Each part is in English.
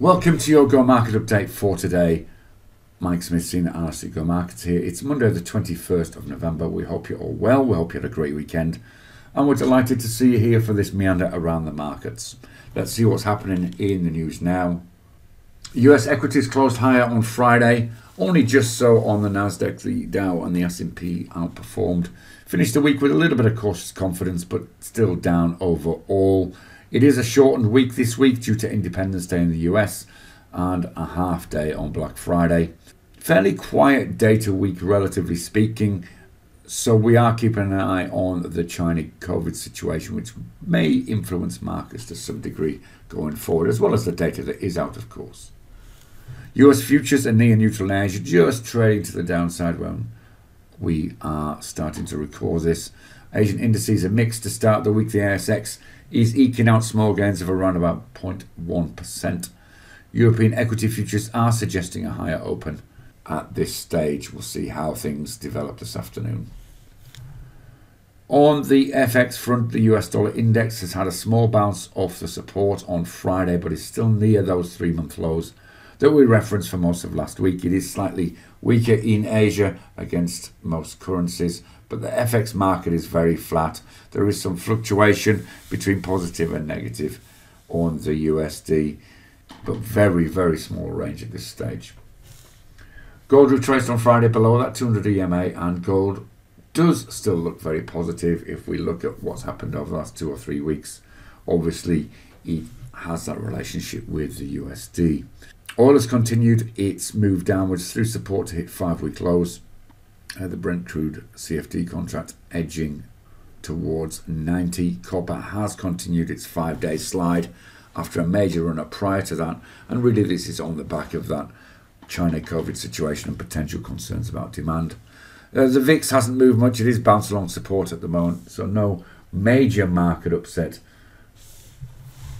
Welcome to your GO Market update for today. Mike Smith, senior analyst at GO Markets here. It's Monday the 21st of November. We hope you're all well. We hope you had a great weekend. And we're delighted to see you here for this meander around the markets. Let's see what's happening in the news now. US equities closed higher on Friday, only just so on the Nasdaq, the Dow and the S&P outperformed. Finished the week with a little bit of cautious confidence, but still down overall. It is a shortened week this week due to Independence Day in the US and a half day on Black Friday. Fairly quiet data week, relatively speaking. So we are keeping an eye on the China COVID situation, which may influence markets to some degree going forward, as well as the data that is out, of course. US futures are near neutral in Asia, just trading to the downside when we are starting to record this. Asian indices are mixed to start the week. The ASX is eking out small gains of around about 0.1%. European equity futures are suggesting a higher open at this stage. We'll see how things develop this afternoon. On the FX front, the US dollar index has had a small bounce off the support on Friday, but is still near those three-month lows that we referenced for most of last week. It is slightly weaker in Asia against most currencies, but the FX market is very flat. There is some fluctuation between positive and negative on the USD, but very, very small range at this stage. Gold retraced on Friday below that 200 EMA, and gold does still look very positive if we look at what's happened over the last 2 or 3 weeks. Obviously, it has that relationship with the USD. Oil has continued its move downwards through support to hit 5-week lows. The Brent crude CFD contract edging towards 90. Copper has continued its 5-day slide after a major run-up prior to that. And really this is on the back of that China COVID situation and potential concerns about demand. The VIX hasn't moved much. It is bounced along support at the moment. So no major market upset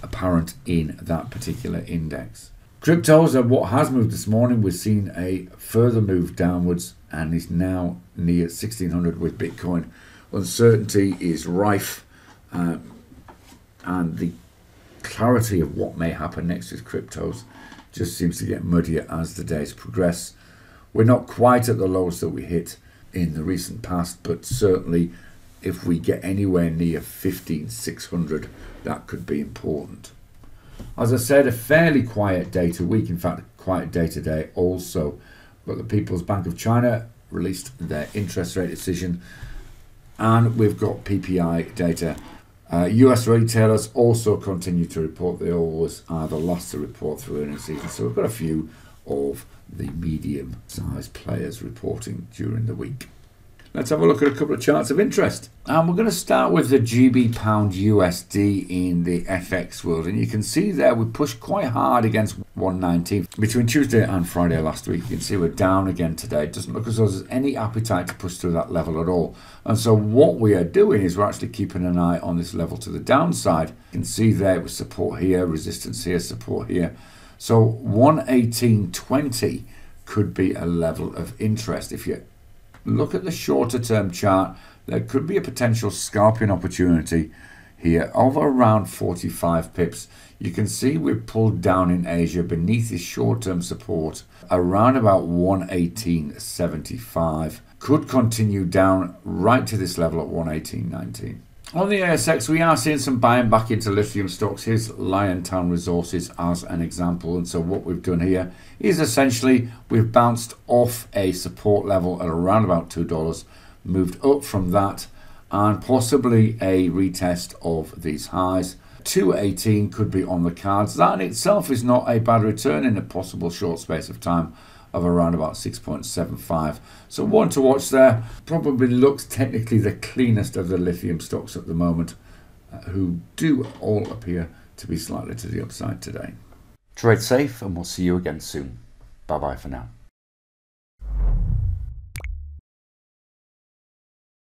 apparent in that particular index. Cryptos are what has moved this morning. We've seen a further move downwards and is now near 1600 with Bitcoin. Uncertainty is rife, and the clarity of what may happen next with cryptos just seems to get muddier as the days progress. We're not quite at the lows that we hit in the recent past, but certainly if we get anywhere near 15,600, that could be important. As I said, a fairly quiet data week, in fact, quiet day today also. But the People's Bank of China released their interest rate decision, and we've got PPI data. US retailers also continue to report. They always are the last to report through earnings season. So we've got a few of the medium-sized players reporting during the week. Let's have a look at a couple of charts of interest. And we're going to start with the GBP USD in the FX world. And you can see there we pushed quite hard against 119 between Tuesday and Friday last week. You can see we're down again today. It doesn't look as though there's any appetite to push through that level at all. And so what we are doing is we're actually keeping an eye on this level to the downside. You can see there with support here, resistance here, support here. So 118.20 could be a level of interest. If you're look at the shorter term chart, there could be a potential scalping opportunity here of around 45 pips. You can see we've pulled down in Asia beneath this short term support around about 118.75. Could continue down right to this level at 118.19. On the ASX, we are seeing some buying back into lithium stocks. Here's Liontown Resources as an example. And so what we've done here is essentially we've bounced off a support level at around about $2, moved up from that, and possibly a retest of these highs. 218 could be on the cards. That in itself is not a bad return in a possible short space of time of around about 6.75. So one to watch there. Probably looks technically the cleanest of the lithium stocks at the moment, who do all appear to be slightly to the upside today. Trade safe, and we'll see you again soon. Bye bye for now.